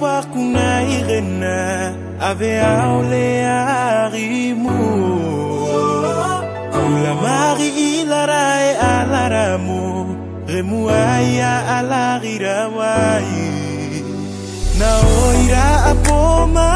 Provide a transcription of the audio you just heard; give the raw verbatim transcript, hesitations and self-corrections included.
pa kuna irena ave aule arimu kula mari ilarai alaramu remuaya alagirawai na oira apoma